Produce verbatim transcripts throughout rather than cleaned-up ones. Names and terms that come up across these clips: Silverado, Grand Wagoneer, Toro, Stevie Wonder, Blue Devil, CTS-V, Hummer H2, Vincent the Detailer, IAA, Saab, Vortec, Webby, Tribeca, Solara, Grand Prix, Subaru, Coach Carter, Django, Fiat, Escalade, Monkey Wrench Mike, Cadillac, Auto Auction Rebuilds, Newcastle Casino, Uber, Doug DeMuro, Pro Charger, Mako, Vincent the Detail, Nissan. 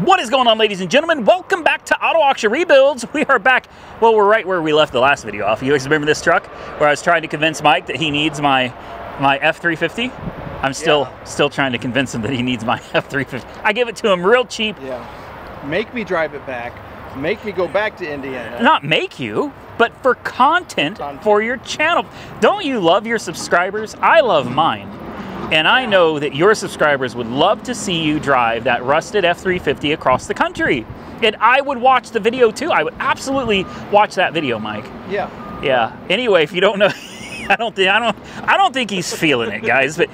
What is going on, ladies and gentlemen? Welcome back to Auto Auction Rebuilds. We are back. Well, we're right where we left the last video off. You guys remember this truck where I was trying to convince Mike that he needs my my F three fifty? I'm still yeah. still trying to convince him that he needs my F three fifty. I give it to him real cheap. Yeah. Make me drive it back. Make me go back to Indiana. Not make you, but for content, content for your channel. Don't you love your subscribers? I love mine. And I know that your subscribers would love to see you drive that rusted F three fifty across the country. And I would watch the video too. I would absolutely watch that video, Mike. Yeah. Yeah. Anyway, if you don't know, I don't think I don't I don't think he's feeling it, guys. But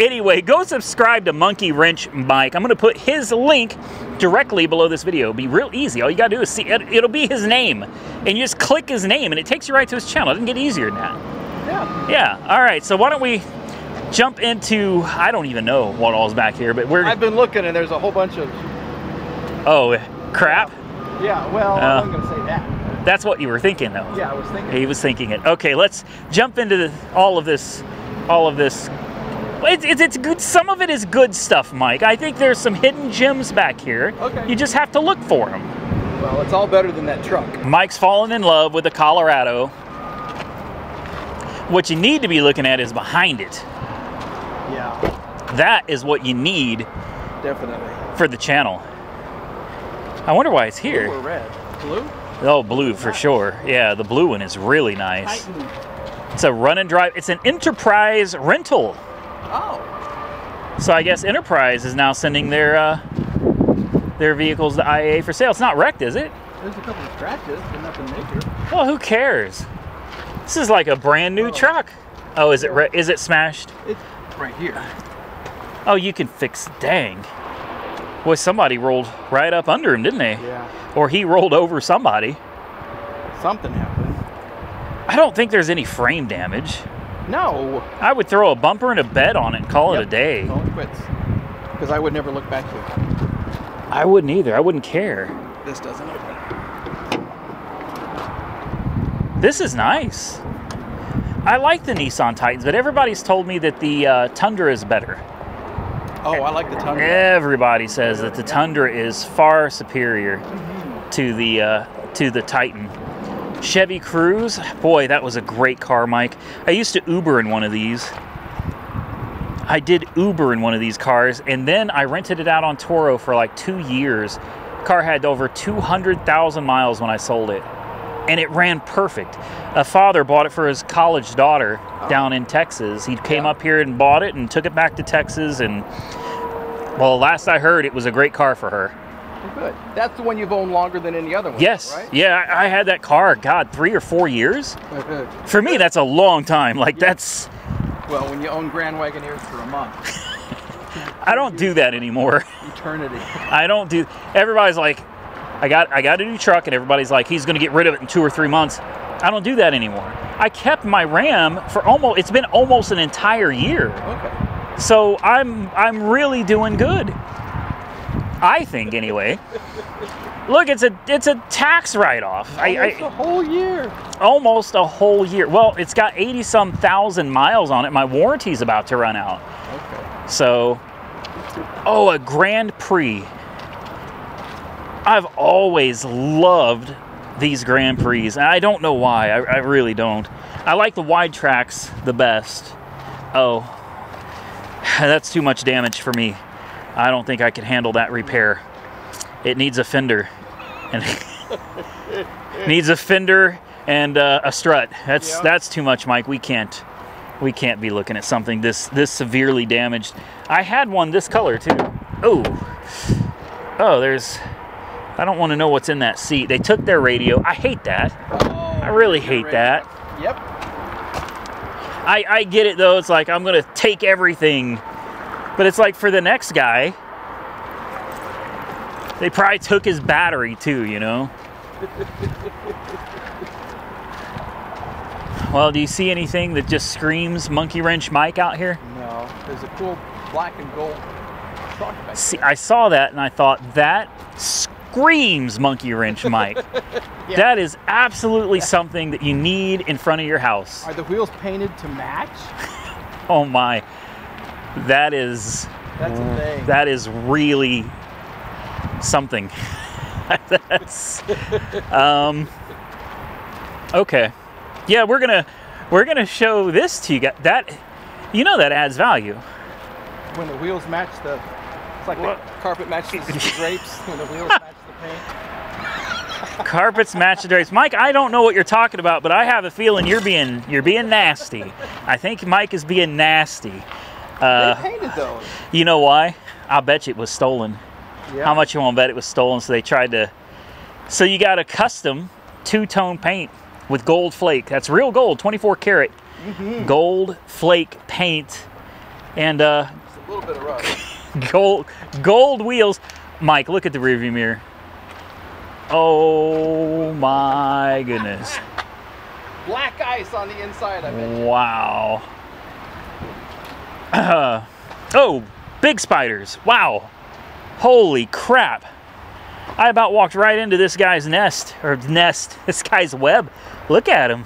anyway, go subscribe to Monkey Wrench Mike. I'm gonna put his link directly below this video. It'll be real easy. All you gotta do is see it. It'll be his name. And you just click his name and it takes you right to his channel. It doesn't get easier than that. Yeah. Yeah. All right, so why don't we jump into, I don't even know what all's back here, but we're... I've been looking and there's a whole bunch of... Oh, crap? Yeah, yeah well, uh, I wasn't going to say that. That's what you were thinking, though. Yeah, I was thinking He it. was thinking it. Okay, let's jump into the, all of this, all of this. It's, it's, it's good, some of it is good stuff, Mike. I think there's some hidden gems back here. Okay. You just have to look for them. Well, it's all better than that truck. Mike's fallen in love with the Colorado. What you need to be looking at is behind it. Yeah. That is what you need. Definitely. For the channel. I wonder why it's here. Blue or red? Blue? Oh, blue for nice. sure. Yeah, the blue one is really nice. Titan. It's a run and drive. It's an Enterprise rental. Oh. So I guess Enterprise is now sending their uh, their vehicles to I A A for sale. It's not wrecked, is it? There's a couple of scratches, but nothing major. Well, who cares? This is like a brand new oh. truck. Oh, is it re is it smashed? It's right here. Oh, you can fix, dang. Boy, somebody rolled right up under him, didn't they? Yeah. Or he rolled over somebody. Something happened. I don't think there's any frame damage. No. I would throw a bumper and a bed on it and call yep. it a day. Call it quits. Because I would never look back here. I wouldn't either. I wouldn't care. This doesn't open. This is nice. I like the Nissan Titans, but everybody's told me that the uh, Tundra is better. Oh, I like the Tundra. Everybody says that the Tundra is far superior mm-hmm. to the uh, to the Titan. Chevy Cruze, boy, that was a great car, Mike. I used to Uber in one of these. I did Uber in one of these cars, and then I rented it out on Toro for like two years. The car had over two hundred thousand miles when I sold it. And it ran perfect. A father bought it for his college daughter oh. down in Texas. He came yeah. up here and bought it and took it back to Texas. And, well, last I heard, it was a great car for her. Well, good. That's the one you've owned longer than any other one, yes. right? Yeah, I, I had that car, God, three or four years. For me, that's a long time. Like, yeah. that's... Well, when you own Grand Wagoneers for a month. I don't do that anymore. Eternity. I don't do... Everybody's like... I got I got a new truck and everybody's like, he's gonna get rid of it in two or three months. I don't do that anymore. I kept my Ram for almost, it's been almost an entire year. Okay. So I'm I'm really doing good. I think anyway. Look, it's a it's a tax write-off. Almost I, I, a whole year. Almost a whole year. Well, it's got eighty some thousand miles on it. My warranty's about to run out. Okay. So, oh, a Grand Prix. I've always loved these Grand Prix, and I don't know why. I, I really don't. I like the wide tracks the best. Oh, that's too much damage for me. I don't think I could handle that repair. It needs a fender, and needs a fender and uh, a strut. That's yeah. that's too much, Mike. We can't we can't be looking at something this this severely damaged. I had one this color too. Oh, oh, there's. I don't want to know what's in that seat. They took their radio. I hate that. Oh, I really hate radio. that. Yep. I, I get it, though. It's like, I'm going to take everything. But it's like for the next guy, they probably took his battery, too, you know? Well, do you see anything that just screams Monkey Wrench Mike out here? No. There's a cool black and gold truck back there. See, I saw that, and I thought, that screams. Screams Monkey Wrench Mike. yeah. That is absolutely yeah. something that you need in front of your house. Are the wheels painted to match? Oh my. That is That's a thing. That is really something. That's, um, okay. Yeah, we're gonna we're gonna show this to you guys. That, you know, that adds value. When the wheels match the, it's like what? The carpet matches the drapes. When the wheels match the paint. Carpets match the drapes. Mike, I don't know what you're talking about, but I have a feeling you're being you're being nasty. I think Mike is being nasty. Uh, they painted those. You know why? I'll bet you it was stolen. Yeah. How much you want to bet it was stolen? So they tried to. So you got a custom two-tone paint with gold flake. That's real gold, twenty-four karat mm-hmm. gold flake paint, and uh, just a little bit of rust. gold gold wheels. Mike, look at the rearview mirror. Oh my goodness. Black ice on the inside, I bet. Wow. Uh, oh, big spiders. Wow. Holy crap. I about walked right into this guy's nest, or nest, this guy's web. Look at him.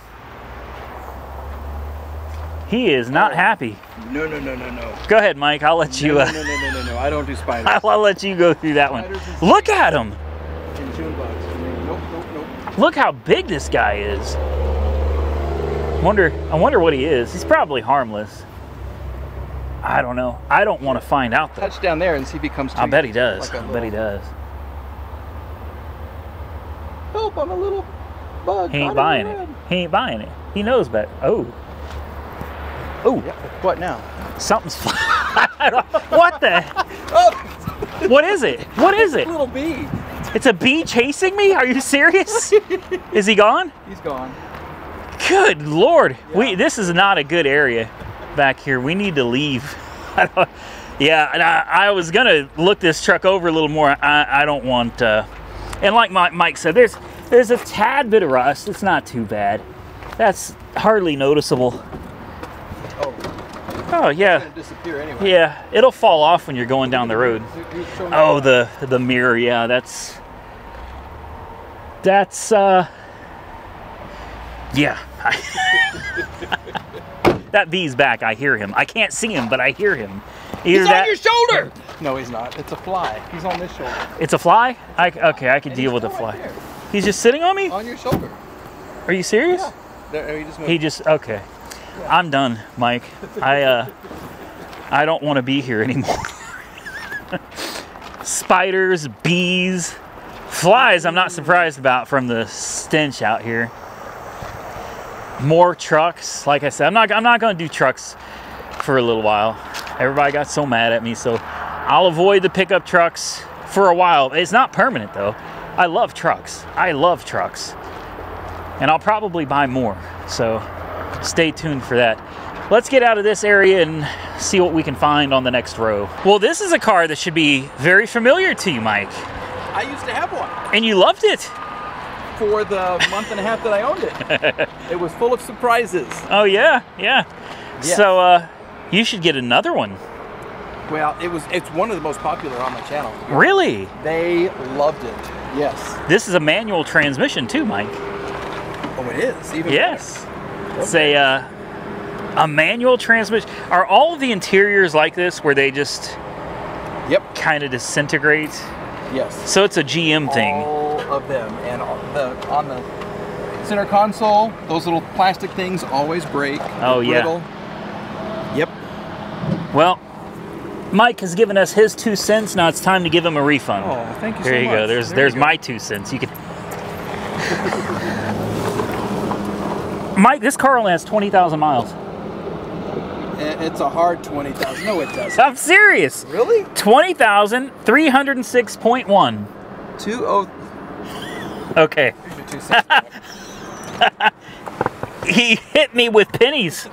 He is not oh. happy. No, no, no, no, no. Go ahead, Mike. I'll let no, you. Uh, no, no, no, no, no. I don't do spiders. I'll, I'll let you go through that spiders one. Look at him. Nope, nope, nope. Look how big this guy is. Wonder, I wonder what he is. He's probably harmless. I don't know. I don't want to find out though. Touch down there and see if he comes to you. I bet he does. Like I little... bet he does. Help, I'm a little bug. He ain't buying it. He ain't buying it. He knows better. Oh. Oh. Yep. What now? Something's flying. I don't know. What the? Oh. What is it? What is it? Little bee. It's a bee chasing me? Are you serious? Is he gone? He's gone. Good Lord. Yeah. We this is not a good area back here. We need to leave. I don't, yeah, and I, I was gonna look this truck over a little more. I, I don't want uh and like Mike said, there's there's a tad bit of rust. It's not too bad. That's hardly noticeable. Oh. Oh yeah. It's gonna disappear anyway. Yeah, it'll fall off when you're going down the road. Oh, the the mirror, yeah, that's That's, uh, yeah. That bee's back, I hear him. I can't see him, but I hear him. Either he's that, on your shoulder! No, he's not. It's a fly. He's on this shoulder. It's a fly? I, okay, I can and deal with a fly. Right, he's just sitting on me? On your shoulder. Are you serious? Yeah. There, he, just he just, okay. Yeah. I'm done, Mike. I, uh, I don't want to be here anymore. Spiders, bees. Flies, I'm not surprised about from the stench out here. More trucks. Like I said, I'm not, I'm not going to do trucks for a little while. Everybody got so mad at me, so I'll avoid the pickup trucks for a while. It's not permanent, though. I love trucks. I love trucks. And I'll probably buy more, so stay tuned for that. Let's get out of this area and see what we can find on the next row. Well, this is a car that should be very familiar to you, Mike. I used to have one. And you loved it. For the month and a half that I owned it. It was full of surprises. Oh, yeah, yeah. Yes. So uh, you should get another one. Well, it was it's one of the most popular on my channel. Really? They loved it, yes. This is a manual transmission too, Mike. Oh, it is? Even yes. Okay. It's a, uh, a manual transmission. Are all of the interiors like this where they just yep. kind of disintegrate? Yes. So it's a G M thing. All of them, and on the, on the center console, those little plastic things always break. Oh yeah. Yep. Well, Mike has given us his two cents. Now it's time to give him a refund. Oh, thank you so much. There you go. There's there's my two cents. You can. Mike, this car only has twenty thousand miles. It's a hard twenty thousand. No, it doesn't. I'm serious. Really? twenty thousand three hundred six point one. Two oh. Okay. Here's your two cents. He hit me with pennies.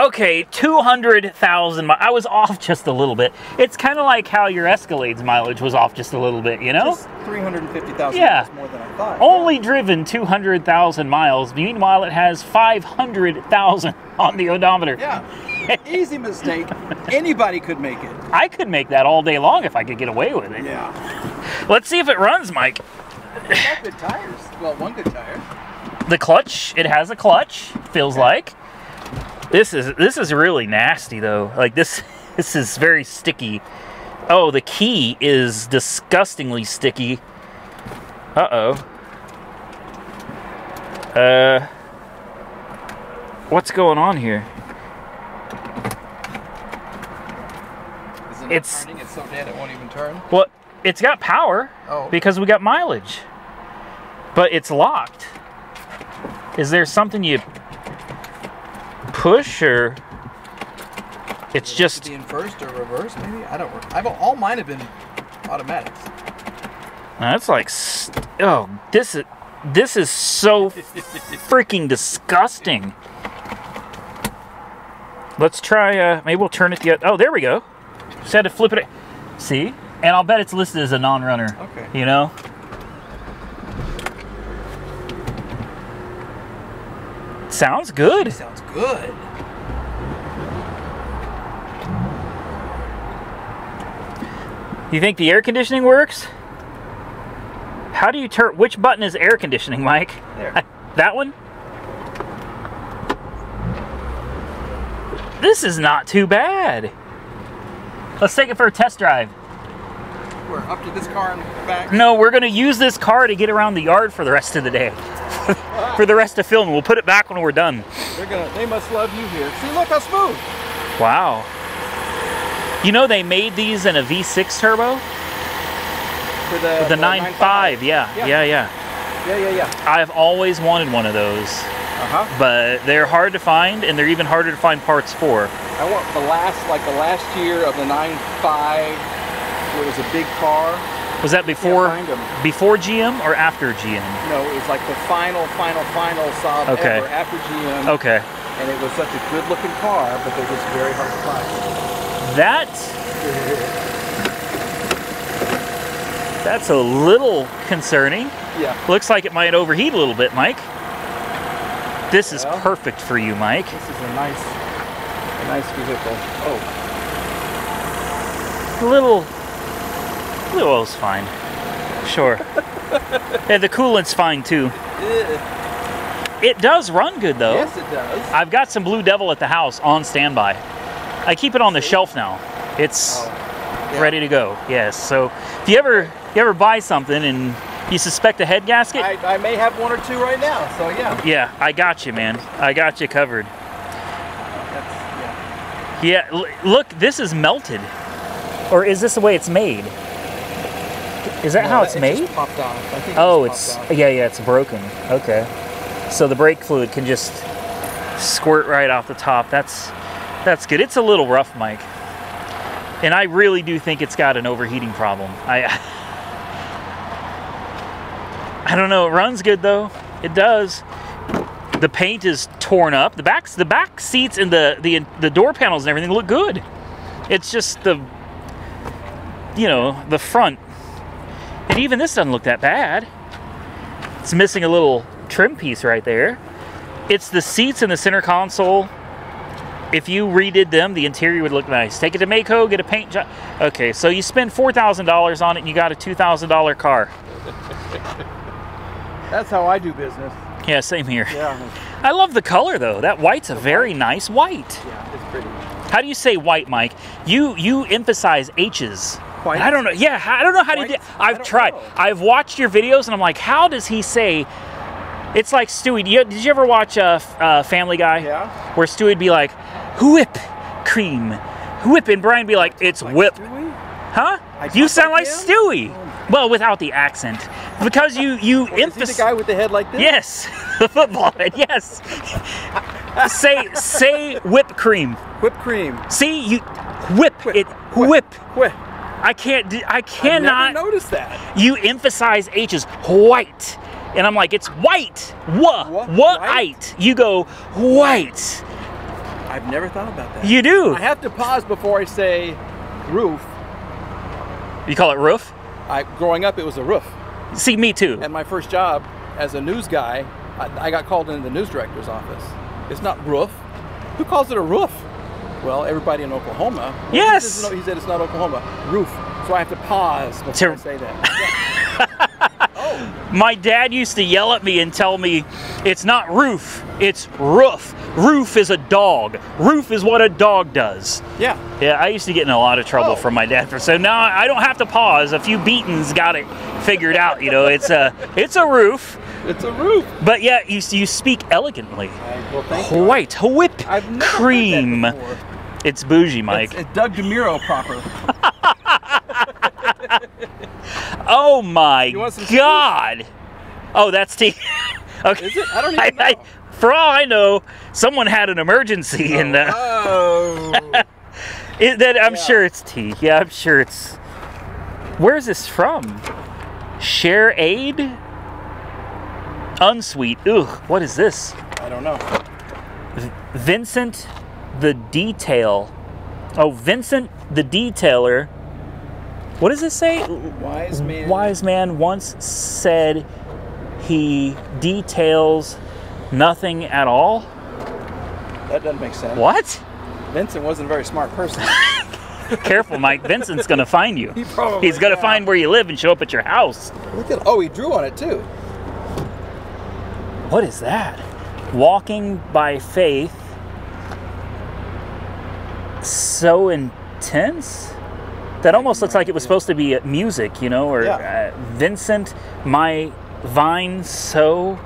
Okay, two hundred thousand. I was off just a little bit. It's kind of like how your Escalade's mileage was off just a little bit, you know? Just three hundred fifty thousand yeah. miles more than I thought. Only yeah. driven two hundred thousand miles. Meanwhile, it has five hundred thousand on the odometer. Yeah. Easy mistake. Anybody could make it. I could make that all day long if I could get away with it. Yeah. Let's see if it runs, Mike. It's got good tires. Well, one good tire. The clutch, it has a clutch, feels okay. like. This is this is really nasty though. Like this this is very sticky. Oh, the key is disgustingly sticky. Uh-oh. Uh, what's going on here? Isn't it it's, turning? It's so dead it won't even turn? Well, it's got power oh. because we got mileage. But it's locked. Is there something you push or... It's it just... in first or reverse, maybe? I don't remember. I've, all mine have been automatics. That's like... Oh, this is... This is so freaking disgusting. Let's try, uh, maybe we'll turn it the other... Oh, there we go. Just had to flip it. See? And I'll bet it's listed as a non-runner. Okay. You know? Sounds good. It sounds good. You think the air conditioning works? How do you turn? Which button is air conditioning, Mike? There. I, that one? This is not too bad. Let's take it for a test drive. We're up to this car and back. No, we're going to use this car to get around the yard for the rest of the day. For the rest of filming. We'll put it back when we're done. They're gonna, they must love you here. See, look how smooth. Wow. You know they made these in a V six turbo? For the, for the nine point five, yeah, yeah, yeah, yeah, yeah, yeah, yeah. I've always wanted one of those, uh-huh. but they're hard to find, and they're even harder to find parts for. I want the last, like the last year of the nine point five. It was a big car. Was that before, before G M or after G M? No, it was like the final, final, final Saab okay. ever after G M. Okay. And it was such a good-looking car, but they're just very hard to find. That. That's a little concerning. Yeah. Looks like it might overheat a little bit, Mike. This is well, perfect for you, Mike. This is a nice, a nice vehicle. Oh. A little, a little oil's fine. Sure. Yeah, the coolant's fine too. It does run good though. Yes, it does. I've got some Blue Devil at the house on standby. I keep it on the shelf now. It's oh. yeah. ready to go. Yes. So if you ever... You ever buy something and you suspect a head gasket? I, I may have one or two right now, so yeah. Yeah, I got you, man. I got you covered. That's, yeah. Yeah, look, this is melted. Or is this the way it's made? Is that no, how it's it made? Just popped off. I think oh, it just popped it's off. yeah, yeah, it's broken. Okay, so the brake fluid can just squirt right off the top. That's that's good. It's a little rough, Mike, and I really do think it's got an overheating problem. I. I don't know, it runs good though. It does. The paint is torn up. The backs, the back seats and the, the the door panels and everything look good. It's just the, you know, the front. And even this doesn't look that bad. It's missing a little trim piece right there. It's the seats in the center console. If you redid them, the interior would look nice. Take it to Mako, get a paint job. Okay, so you spend four thousand dollars on it and you got a two thousand dollar car. That's how I do business. Yeah, same here. Yeah. I love the color though. That white's a very nice white. Yeah, it's pretty. How do you say white, Mike? You you emphasize H's. White. I don't know. Yeah, I don't know how white. to do I've tried. Know. I've watched your videos and I'm like, how does he say? It's like Stewie. Did you, did you ever watch uh, uh, Family Guy? Yeah. Where Stewie'd be like, whip cream, whip, and Brian'd be like, it's like whip. Stewie? Huh? I you sound like, like Stewie. Oh. Well, without the accent, because you you emphasize the guy with the head like this. Yes, the football head. Yes. say say whipped cream. Whipped cream. See you, whip, whip it. Whip. Whip. I can't. I cannot. I never noticed that. You emphasize H's. White, and I'm like it's white. What? What? White. You go white. I've never thought about that. You do. I have to pause before I say roof. You call it roof? I, growing up, it was a roof. See, me too. And my first job as a news guy, I, I got called into the news director's office. It's not roof. Who calls it a roof? Well, everybody in Oklahoma. Well, yes. He, no, he said it's not Oklahoma. Roof. So I have to pause before to... I say that. Yeah. Oh. My dad used to yell at me and tell me, it's not roof, it's roof. Roof is a dog. Roof is what a dog does. Yeah. Yeah, I used to get in a lot of trouble oh. from my dad. For, so now I don't have to pause. A few beatings got it figured out. You know, it's a, it's a roof. It's a roof. But yeah, you, you speak elegantly. Uh, well, thank you. White, whipped cream. I've never heard that before. It's bougie, Mike. It's, it's Doug DeMuro proper. Oh my God! Tea? Oh, that's tea. Okay. Is it? I don't even know. I, I, for all I know, someone had an emergency oh. in the. Oh. it, that I'm yeah. sure it's tea. Yeah, I'm sure it's. Where is this from? Share Aid. Unsweet. Ugh. What is this? I don't know. V Vincent, the Detail. Oh, Vincent the Detailer. What does it say? Wise man. Wise man once said he details nothing at all. That doesn't make sense. What? Vincent wasn't a very smart person. Careful, Mike. Vincent's going to find you. He probably He's going to find where you live and show up at your house. Look at, oh, he drew on it, too. What is that? Walking by faith. So intense? That almost looks like it was supposed to be music, you know, or yeah. uh, Vincent, my vine, so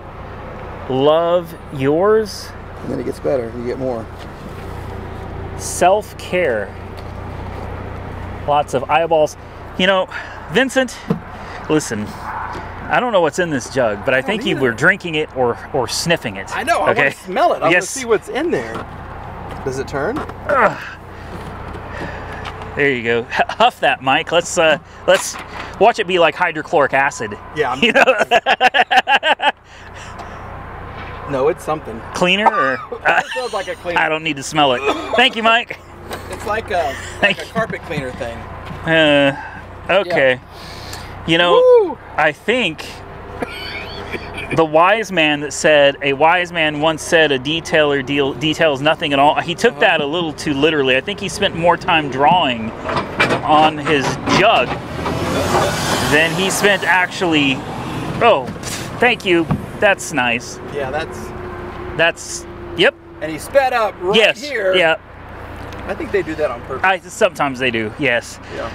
love yours. And then it gets better, you get more. Self-care. Lots of eyeballs. You know, Vincent, listen, I don't know what's in this jug, but I, I think you were drinking it or, or sniffing it. I know, okay? I want to smell it. I yes. want to see what's in there. Does it turn? Ugh. There you go. Huff that, Mike. Let's uh, let's watch it be like hydrochloric acid. Yeah. I'm you know? No, it's something. Cleaner or? Uh, it feels like a cleaner. I don't need to smell it. Thank you, Mike. It's like a, like a carpet cleaner thing. Uh, okay. Yeah. You know, woo! I think the wise man that said, a wise man once said, a detailer deal, details nothing at all. He took that a little too literally. I think he spent more time drawing on his jug than he spent actually, oh, thank you. That's nice. Yeah, that's... That's, yep. And he sped up right yes, here. Yeah. I think they do that on purpose. I, sometimes they do, yes. Yeah.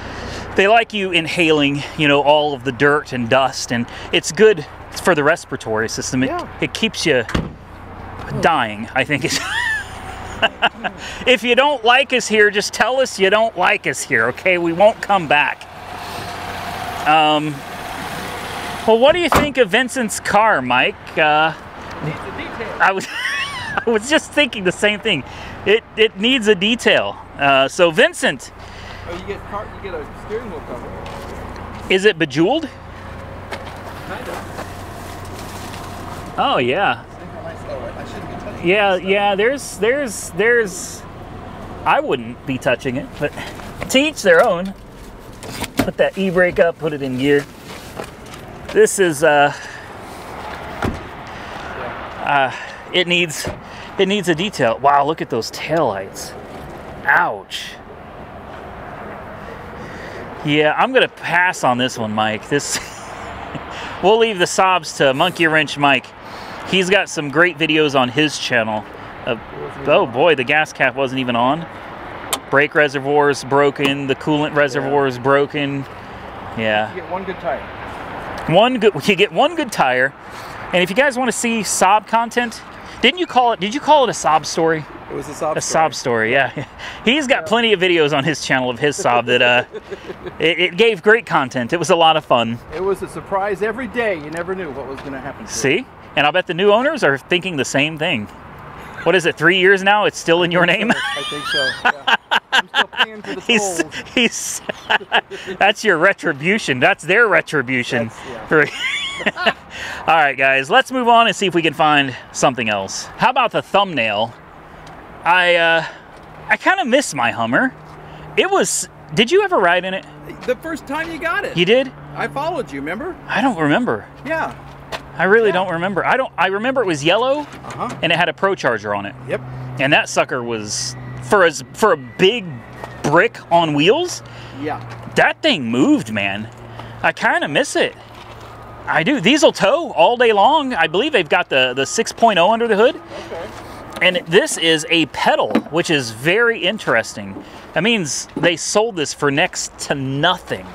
They like you inhaling, you know, all of the dirt and dust, and it's good for the respiratory system. It, yeah. it keeps you dying, I think. It's if you don't like us here, just tell us you don't like us here, okay? We won't come back. Um, well, what do you think of Vincent's car, Mike? Uh, needs a detail. I was, I was just thinking the same thing. It, it needs a detail. Uh, so, Vincent. Oh, you get, car, you get a steering wheel cover. Is it bejeweled? Kind of. Oh yeah, yeah, yeah. There's, there's, there's. I wouldn't be touching it, but to each their own. Put that e-brake up. Put it in gear. This is. Uh, uh, it needs, it needs a detail. Wow, look at those taillights. Ouch. Yeah, I'm gonna pass on this one, Mike. This. We'll leave the sobs to Monkey Wrench Mike. He's got some great videos on his channel. Uh, oh boy, the gas cap wasn't even on. Brake reservoir's broken. The coolant reservoir is broken. Yeah. You get one good tire. One good. You get one good tire. And if you guys want to see sob content, didn't you call it? Did you call it a sob story? It was a sob. A story. sob story. Yeah. He's got yeah. plenty of videos on his channel of his sob that uh, it, it gave great content. It was a lot of fun. It was a surprise every day. You never knew what was going to happen. See. It. And I'll bet the new owners are thinking the same thing. What is it, three years now? It's still in your name? So. I think so, yeah. I'm still paying for the he's, he's That's your retribution. That's their retribution. That's, yeah. All right, guys, let's move on and see if we can find something else. How about the thumbnail? I, uh, I kind of miss my Hummer. It was, did you ever ride in it? The first time you got it. You did? I followed you, remember? I don't remember. Yeah. I really yeah. don't remember. I don't. I remember it was yellow, uh-huh. and it had a Pro Charger on it. Yep. And that sucker was for as for a big brick on wheels. Yeah. That thing moved, man. I kind of miss it. I do. These will tow all day long. I believe they've got the, the six point oh under the hood. Okay. And this is a pedal, which is very interesting. That means they sold this for next to nothing.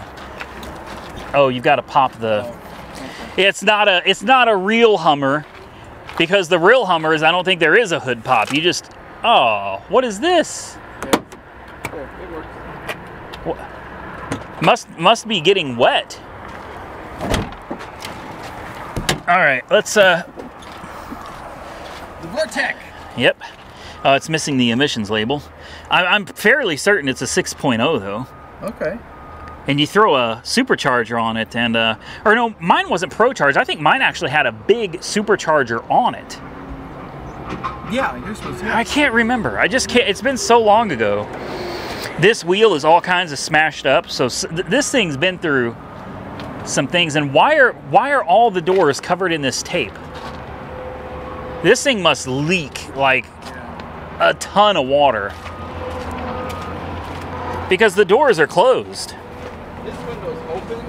Oh, you've got to pop the... Okay. It's not a, it's not a real Hummer, because the real Hummer is, I don't think there is a hood pop. You just... Oh, what is this? Yeah. Yeah, it works. What? Must, must be getting wet. All right, let's... Uh... The Vortec. Yep. Oh, uh, it's missing the emissions label. I, I'm fairly certain it's a six point oh, though. Okay. And you throw a supercharger on it, and... Uh, or no, mine wasn't Pro Charger. I think mine actually had a big supercharger on it. Yeah, yours was. I can't remember. I just can't. It's been so long ago. This wheel is all kinds of smashed up, so th this thing's been through... some things. And why are why are all the doors covered in this tape? This thing must leak like a ton of water, because the doors are closed. This window's open.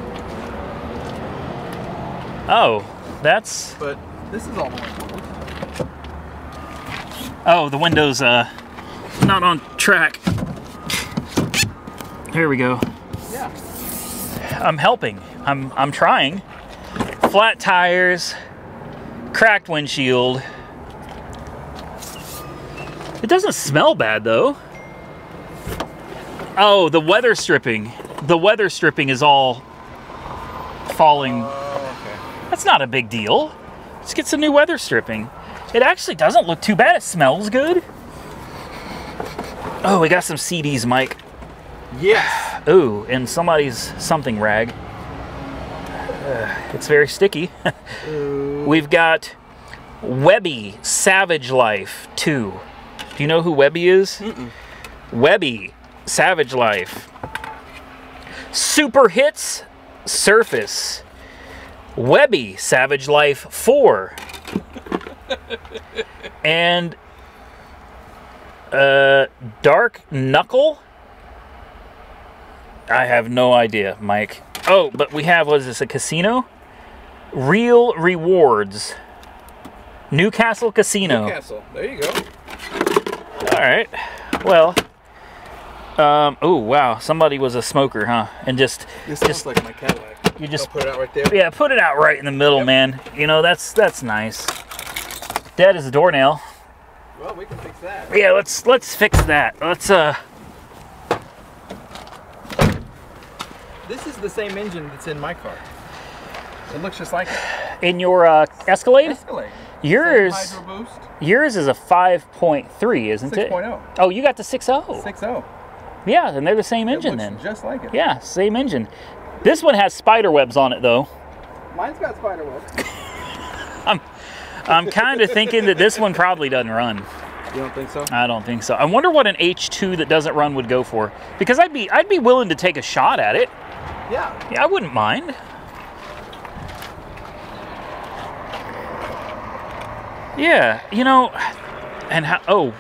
Oh, that's... But this is all closed. Oh, the window's uh not on track. Here we go. Yeah. I'm helping. I'm, I'm trying. Flat tires, cracked windshield. It doesn't smell bad, though. Oh, the weather stripping. The weather stripping is all falling. Uh, okay. That's not a big deal. Let's get some new weather stripping. It actually doesn't look too bad. It smells good. Oh, we got some C Ds, Mike. Yes. Ooh, and somebody's something rag. Uh, it's very sticky. We've got Webby Savage Life two. Do you know who Webby is? Mm-mm. Webby Savage Life. Super Hits Surface. Webby Savage Life four. And uh, Dark Knuckle. I have no idea, Mike. Oh, but we have, what is this, a casino? Real Rewards. Newcastle Casino. Newcastle, there you go. All right, well, um, oh, wow, somebody was a smoker, huh? And just... This just, sounds like my Cadillac. You just... I'll put it out right there. Yeah, put it out right in the middle, yep. Man. You know, that's that's nice. Dead as a doornail. Well, we can fix that. Yeah, let's, let's fix that. Let's, uh... This is the same engine that's in my car. It looks just like it. In your uh, Escalade? Escalade. Yours, Hydro Boost. Yours is a five point three, isn't it? six point oh. Oh, you got the six point oh. six point oh. Yeah, and they're the same engine then. It looks just like it. Yeah, same engine. This one has spider webs on it, though. Mine's got spider webs. I'm, I'm kind of thinking that this one probably doesn't run. You don't think so? I don't think so. I wonder what an H two that doesn't run would go for, because I'd be I'd be willing to take a shot at it. Yeah. Yeah, I wouldn't mind. Yeah, you know, and how, oh,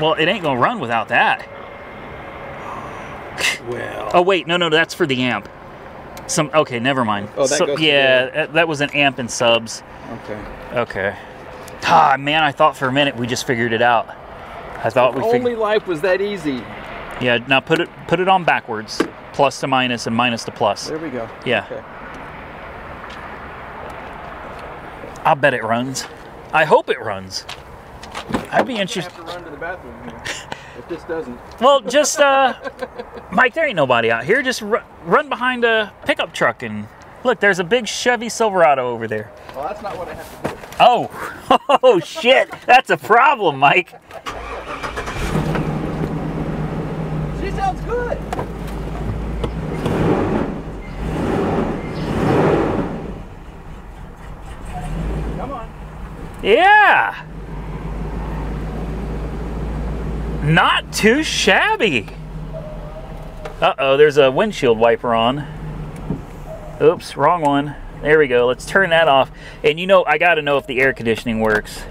well, it ain't gonna run without that. Well. Oh wait, no, no, that's for the amp. Some okay, never mind. Oh, that so, goes yeah, that, that was an amp and subs. Okay. Okay. Ah, man, I thought for a minute we just figured it out. I thought if we only life was that easy. Yeah, now put it put it on backwards. Plus to minus and minus to plus. There we go. Yeah. Okay. I'll bet it runs. I hope it runs. I'd be interested. I have to run to the bathroom here if this doesn't. Well, just, uh, Mike, there ain't nobody out here. Just ru run behind a pickup truck and look, there's a big Chevy Silverado over there. Well, that's not what I have to do. Oh, oh, shit. That's a problem, Mike. She sounds good. Come on. Yeah. Not too shabby. Uh-oh, there's a windshield wiper on. Oops, wrong one. There we go. Let's turn that off. And you know, I got to know if the air conditioning works.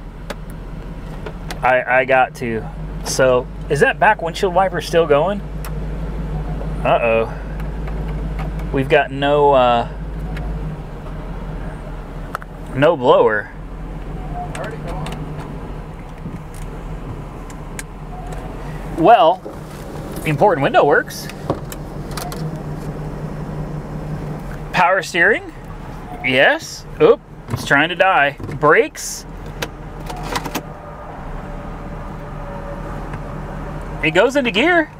I, I got to. So, is that back windshield wiper still going? Uh-oh. We've got no... Uh, No blower. Already gone. Well, the important window works. Power steering. Yes. Oop, it's trying to die. Brakes. It goes into gear.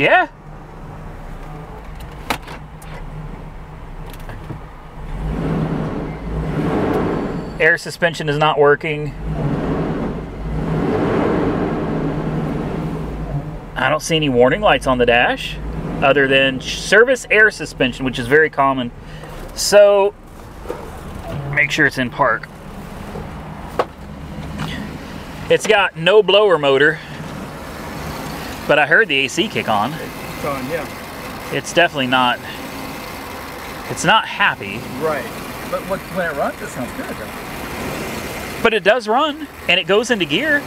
Yeah. Air suspension is not working. I don't see any warning lights on the dash other than service air suspension, which is very common. So make sure it's in park. It's got no blower motor, but I heard the A C kick on. It's on, yeah. It's definitely not, it's not happy. Right, but when it runs, it sounds good though. But it does run, and it goes into gear.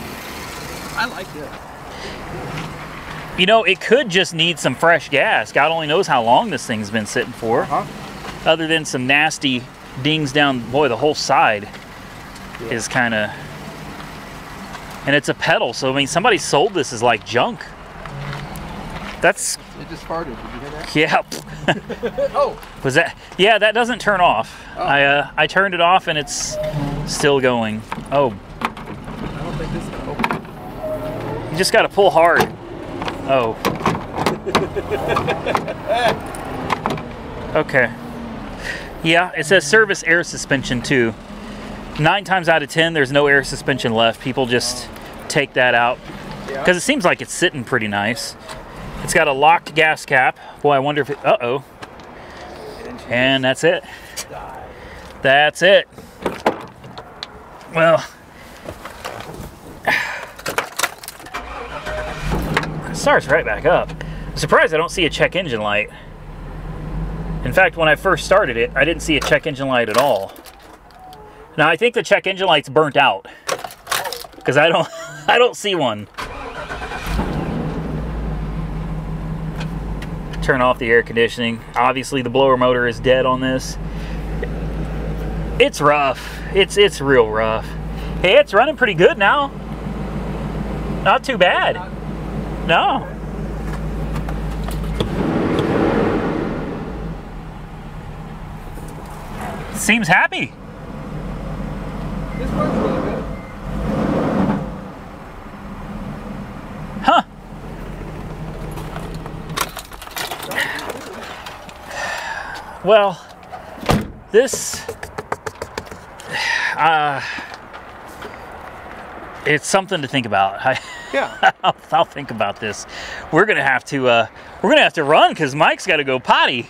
I like it. You know, it could just need some fresh gas. God only knows how long this thing's been sitting for. Uh-huh. Other than some nasty dings down, boy, the whole side yeah. is kind of, and it's a pedal, so I mean, somebody sold this as like junk. That's. It just farted. Did you hear that? Yeah. Oh. Was that? Yeah, that doesn't turn off. Oh. I uh, I turned it off and it's still going. Oh. I don't think this will open. You just got to pull hard. Oh. Okay. Yeah, it says service air suspension too. Nine times out of ten, there's no air suspension left. People just take that out because yeah. it seems like it's sitting pretty nice. It's got a locked gas cap. Boy, I wonder if it, uh-oh. And that's it. That's it. Well. It starts right back up. I'm surprised I don't see a check engine light. In fact, when I first started it, I didn't see a check engine light at all. Now, I think the check engine light's burnt out because I don't, I don't see one. Turn off the air conditioning. Obviously the blower motor is dead on this. It's rough. It's it's real rough. Hey, it's running pretty good now. Not too bad. No. Seems happy. This works really good. Huh. Well, this, uh, it's something to think about. I, yeah, I'll, I'll think about this. We're gonna have to, uh, we're gonna have to run because Mike's got to go potty.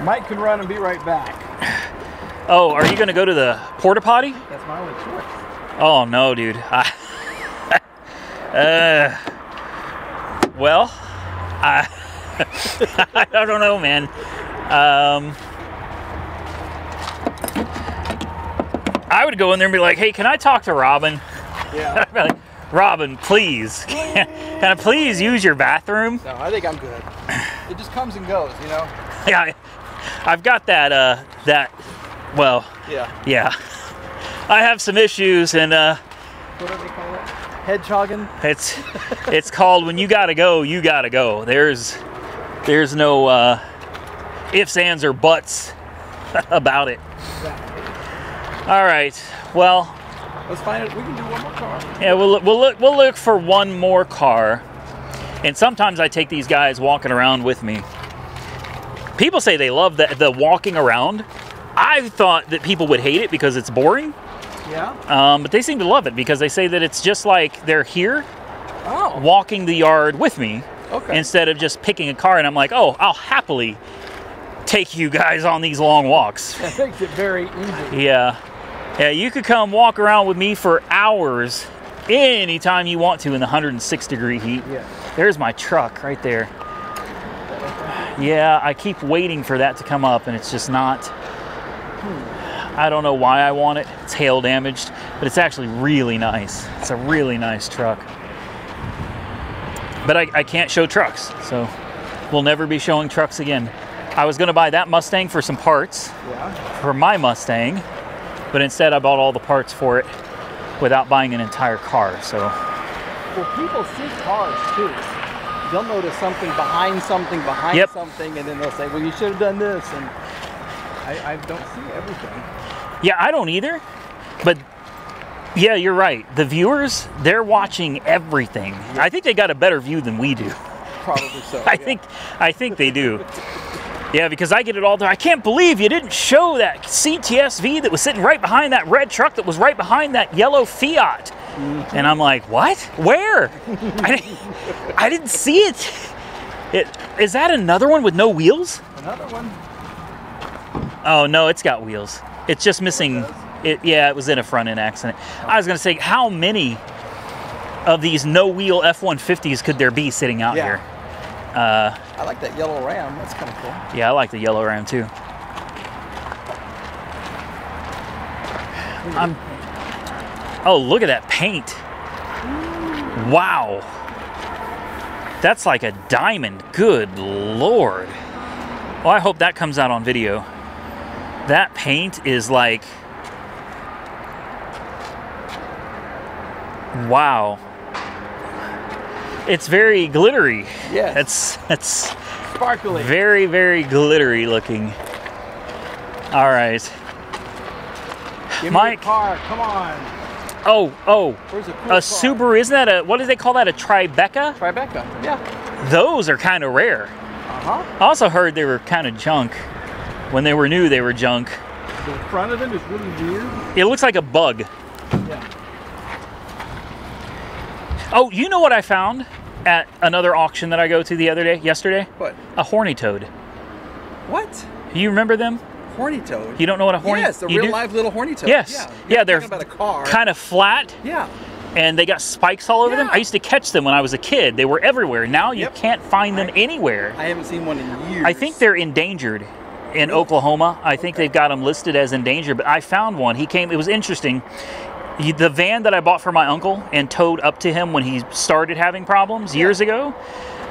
Mike can run and be right back. Oh, are you gonna go to the porta potty? That's my only choice. Oh no, dude. I, uh, well, I. I don't know, man. Um, I would go in there and be like, "Hey, can I talk to Robin?" Yeah. I'd be like, "Robin, please, can, can I please use your bathroom?" No, I think I'm good. It just comes and goes, you know. Yeah, I've got that. Uh, that. Well. Yeah. Yeah. I have some issues, and uh. What do they call it? Hedgehogging. It's it's called when you gotta go, you gotta go. There's. There's no uh, ifs, ands, or buts about it. Exactly. All right. Well. Let's find it. We can do one more car. Yeah, we'll we'll look we'll look for one more car. And sometimes I take these guys walking around with me. People say they love the the walking around. I thought that people would hate it because it's boring. Yeah. Um, but they seem to love it because they say that it's just like they're here, oh. walking the yard with me. Okay. Instead of just picking a car, and I'm like, oh, I'll happily take you guys on these long walks. That makes it very easy. Yeah. Yeah, you could come walk around with me for hours anytime you want to in the one hundred six degree heat. Yeah. There's my truck right there. Yeah, I keep waiting for that to come up, and it's just not. Hmm. I don't know why I want it. It's hail damaged, but it's actually really nice. It's a really nice truck. But I, I can't show trucks, so we'll never be showing trucks again. I was gonna buy that Mustang for some parts yeah. for my Mustang, but instead I bought all the parts for it without buying an entire car, so. Well, people see cars too. They'll notice something behind something behind yep. something, and then they'll say, well, you should have done this, and I, I don't see everything. Yeah, I don't either, but yeah, you're right. The viewers, they're watching everything. Yep. I think they got a better view than we do. Probably so. I yeah. think I think they do. Yeah, because I get it all the time. I can't believe you didn't show that C T S V that was sitting right behind that red truck that was right behind that yellow Fiat. Mm-hmm. And I'm like, what? Where? I, didn't, I didn't see it. it. Is that another one with no wheels? Another one. Oh, no, it's got wheels. It's just missing. It, yeah, it was in a front end accident. Oh. I was going to say, how many of these no wheel F one fifties could there be sitting out yeah. here? Uh, I like that yellow Ram. That's kind of cool. Yeah, I like the yellow Ram too. I'm, oh, look at that paint. Wow. That's like a diamond. Good Lord. Well, I hope that comes out on video. That paint is like... Wow. It's very glittery. Yeah. It's it's sparkly. Very, very glittery looking. All right. Give me Mike. A car. Come on. Oh, oh. Where's a cool a car? Subaru, isn't that a, what do they call that? A Tribeca? Tribeca, yeah. Those are kind of rare. Uh-huh. I also heard they were kind of junk. When they were new, they were junk. The front of them is really weird. It looks like a bug. Yeah. Oh, you know what I found at another auction that I go to the other day, yesterday? What? A horny toad. What? You remember them? Horny toad? You don't know what a horny toad is? Yes, a real do? live little horny toad. Yes. Yeah, yeah they're about a car. Kind of flat. Yeah. And they got spikes all over yeah. them. I used to catch them when I was a kid. They were everywhere. Now you yep. can't find them I, anywhere. I haven't seen one in years. I think they're endangered in really? Oklahoma. I think okay. they've got them listed as endangered, but I found one. He came, it was interesting. The van that I bought for my uncle and towed up to him when he started having problems years yeah. ago,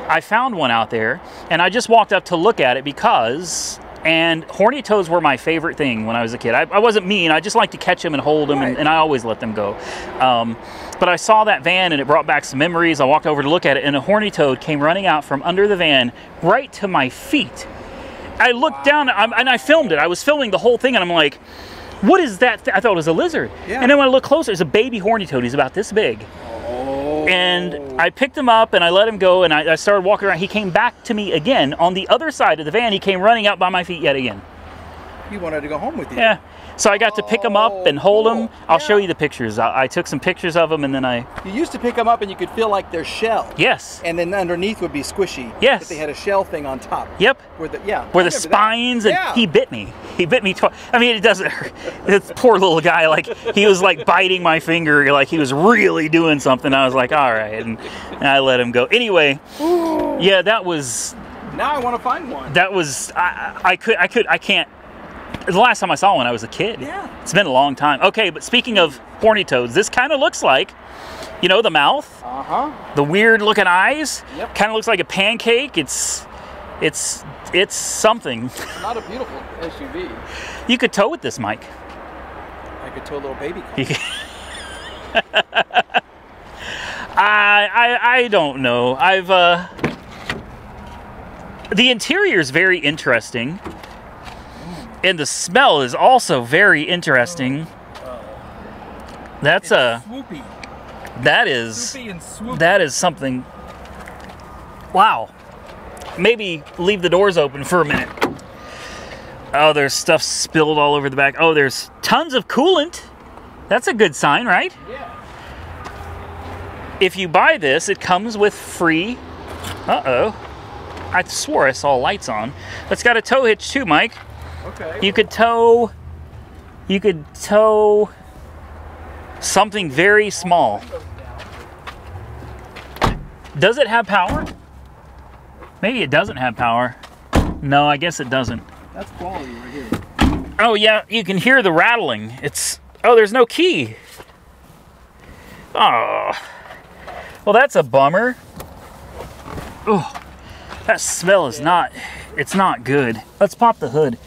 I found one out there, and I just walked up to look at it because, and horny toads were my favorite thing when I was a kid. I, I wasn't mean. I just liked to catch them and hold them, right. and, and I always let them go. Um, but I saw that van, and it brought back some memories. I walked over to look at it, and a horny toad came running out from under the van right to my feet. I looked wow. down, I'm, and I filmed it. I was filming the whole thing, and I'm like... What is that? I thought it was a lizard. Yeah. And then when I look closer, it's a baby horny toad. He's about this big. Oh. And I picked him up and I let him go and I, I started walking around. He came back to me again on the other side of the van. He came running out by my feet yet again. He wanted to go home with you. Yeah. So I got oh, to pick him up and hold cool. him. I'll yeah. show you the pictures. I, I took some pictures of him and then I... You used to pick them up and you could feel like their shell. Yes. And then underneath would be squishy. Yes. But they had a shell thing on top. Yep. Where the, yeah, Where the spines that. and yeah. he bit me. He bit me twice. I mean, it doesn't hurt. This poor little guy, like he was like biting my finger. Like he was really doing something. I was like, all right. And, and I let him go. Anyway, Ooh. yeah, that was... Now I want to find one. That was... I, I could, I could, I can't. The last time I saw one, I was a kid. Yeah. It's been a long time. Okay, but speaking of horny toads, this kind of looks like, you know, the mouth, uh-huh. the weird looking eyes, yep. kind of looks like a pancake. It's, it's, it's something. It's not a beautiful S U V. You could tow with this, Mike. I could tow a little baby. I, I, I don't know. I've, uh, the interior is very interesting. And the smell is also very interesting. That's a swoopy. That is that is something. Wow. Maybe leave the doors open for a minute. Oh, there's stuff spilled all over the back. Oh, there's tons of coolant. That's a good sign, right? Yeah. If you buy this, it comes with free. Uh-oh. I swore I saw lights on. That's got a tow hitch too, Mike. Okay. You could tow, you could tow something very small. Does it have power? Maybe it doesn't have power. No, I guess it doesn't. That's quality right here. Oh yeah, you can hear the rattling. It's, oh, there's no key. Oh, well that's a bummer. Oh, that smell is not It's not good. Let's pop the hood.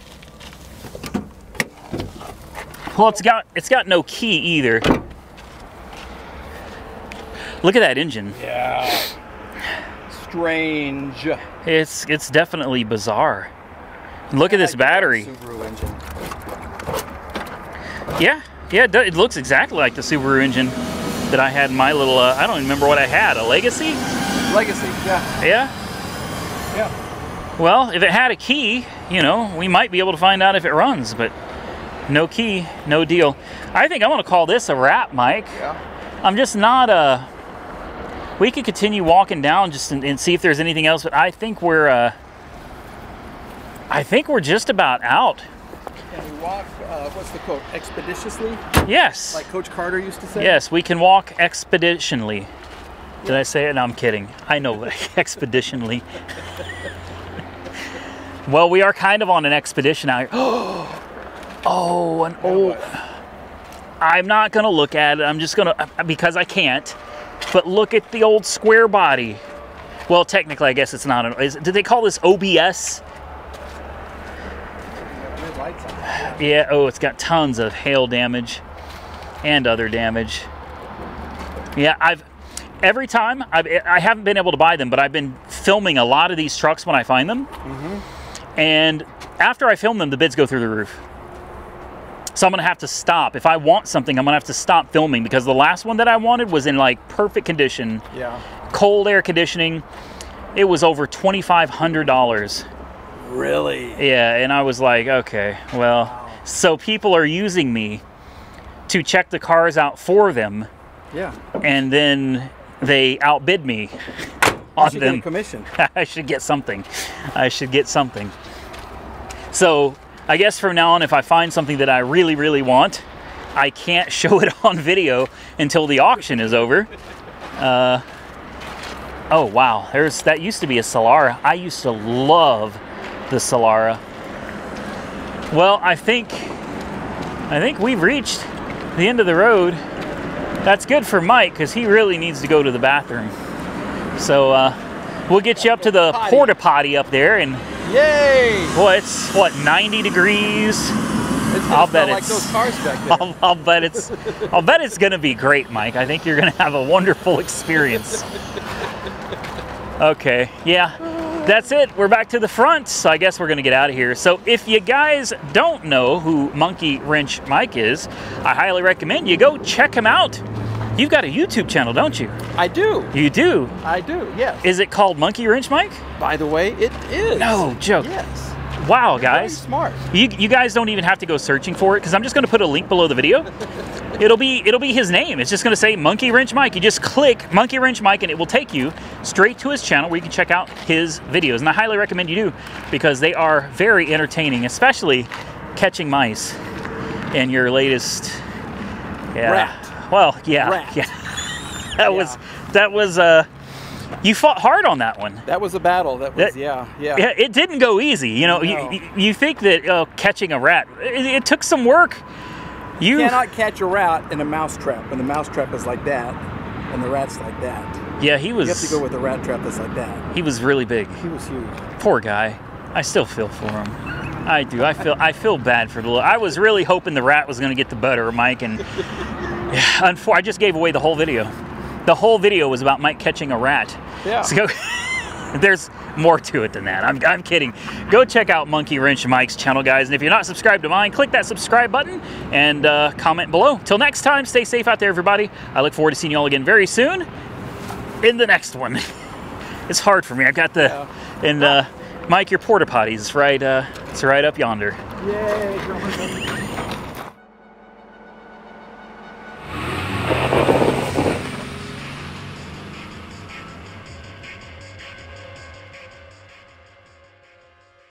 Well, it's got it's got no key either. Look at that engine. Yeah. Strange. It's it's definitely bizarre. Look at this battery. Subaru engine. Yeah, yeah, it, does, it looks exactly like the Subaru engine that I had in my little. Uh, I don't even remember what I had. A Legacy. Legacy. Yeah. Yeah. Yeah. Well, if it had a key, you know, we might be able to find out if it runs, but. No key, no deal. I think I want to call this a wrap, Mike. Yeah. I'm just not uh we could continue walking down just and, and see if there's anything else, but I think we're uh I think we're just about out. Can we walk uh what's the quote? Expeditiously? Yes. Like Coach Carter used to say? Yes, we can walk expeditionally. Yep. Did I say it? No, I'm kidding. I know expeditionally. Well, we are kind of on an expedition out here. Oh, Oh, an old, I'm not gonna look at it. I'm just gonna, because I can't, but look at the old square body. Well, technically, I guess it's not an, is, did they call this O B S? Yeah, oh, it's got tons of hail damage and other damage. Yeah, I've, every time, I've, I haven't been able to buy them, but I've been filming a lot of these trucks when I find them. Mm-hmm. And after I film them, the bids go through the roof. So I'm gonna have to stop. If I want something, I'm gonna have to stop filming because the last one that I wanted was in like perfect condition. Yeah. Cold air conditioning. It was over twenty-five hundred dollars. Really? Yeah, and I was like, okay, well. Wow. So people are using me to check the cars out for them. Yeah. And then they outbid me on them. You should get a commission. I should get something. I should get something. So, I guess from now on, if I find something that I really, really want, I can't show it on video until the auction is over. Uh, oh, wow. There's, that used to be a Solara. I used to love the Solara. Well, I think, I think we've reached the end of the road. That's good for Mike because he really needs to go to the bathroom. So uh, we'll get you up to the porta potty up there and. Yay! Boy, it's what ninety degrees. It's gonna I'll bet like it's. Those cars back there. I'll, I'll bet it's. I'll bet it's gonna be great, Mike. I think you're gonna have a wonderful experience. Okay, yeah, that's it. We're back to the front, so I guess we're gonna get out of here. So if you guys don't know who Monkey Wrench Mike is, I highly recommend you go check him out. You've got a YouTube channel, don't you? I do. You do? I do, yes. Is it called Monkey Wrench Mike? By the way, it is. No joke. Yes. Wow, guys. Very smart. You, you guys don't even have to go searching for it because I'm just going to put a link below the video. It'll be it'll be his name. It's just going to say Monkey Wrench Mike. You just click Monkey Wrench Mike and it will take you straight to his channel where you can check out his videos. And I highly recommend you do because they are very entertaining, especially catching mice in your latest... Yeah. Rat. Well, yeah, Rat. yeah, that yeah. was, that was, uh, you fought hard on that one. That was a battle, that was, that, yeah, yeah. Yeah, it didn't go easy, you know, no. you, you think that uh, catching a rat, it, it took some work. You, you cannot catch a rat in a mouse trap, when the mouse trap is like that, and the rat's like that. Yeah, he was. You have to go with a rat trap that's like that. He was really big. He was huge. Poor guy. I still feel for him. I do, I feel, I feel bad for the little, I was really hoping the rat was going to get the better of Mike, and... Yeah, I just gave away the whole video. The whole video was about Mike catching a rat. Yeah. So there's more to it than that. I'm, I'm kidding. Go check out Monkey Wrench Mike's channel, guys. And if you're not subscribed to mine, click that subscribe button and uh, comment below. Till next time, stay safe out there, everybody. I look forward to seeing you all again very soon in the next one. It's hard for me. I've got the... Yeah. And uh, Mike, your porta potties right, uh, it's right up yonder. Yay.